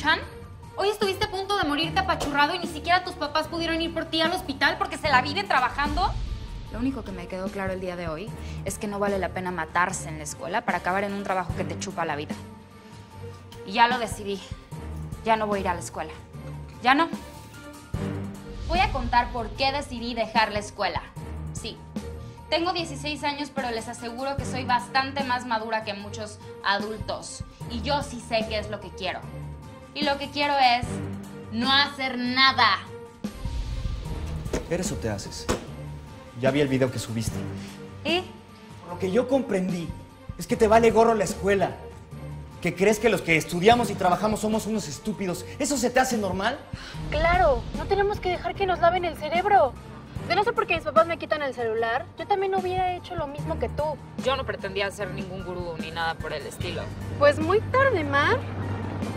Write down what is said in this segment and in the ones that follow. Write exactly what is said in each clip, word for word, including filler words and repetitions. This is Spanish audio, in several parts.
Chan? Hoy estuviste a punto de morirte apachurrado y ni siquiera tus papás pudieron ir por ti al hospital porque se la viven trabajando. Lo único que me quedó claro el día de hoy es que no vale la pena matarse en la escuela para acabar en un trabajo que te chupa la vida. Y ya lo decidí. Ya no voy a ir a la escuela. ¿Ya no? Voy a contar por qué decidí dejar la escuela. Sí, tengo dieciséis años, pero les aseguro que soy bastante más madura que muchos adultos. Y yo sí sé qué es lo que quiero. Y lo que quiero es no hacer nada. ¿Eres o te haces? Ya vi el video que subiste. ¿Y? Lo que yo comprendí es que te vale gorro la escuela. ¿Que crees que los que estudiamos y trabajamos somos unos estúpidos? ¿Eso se te hace normal? Claro, no tenemos que dejar que nos laven el cerebro. De no ser porque mis papás me quitan el celular, yo también hubiera hecho lo mismo que tú. Yo no pretendía ser ningún gurú ni nada por el estilo. Pues muy tarde, Mar.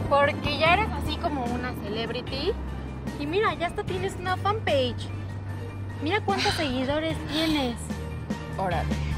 Porque ya eres así como una celebrity. Y mira, ya hasta tienes una fanpage. Mira cuántos seguidores tienes. Órale.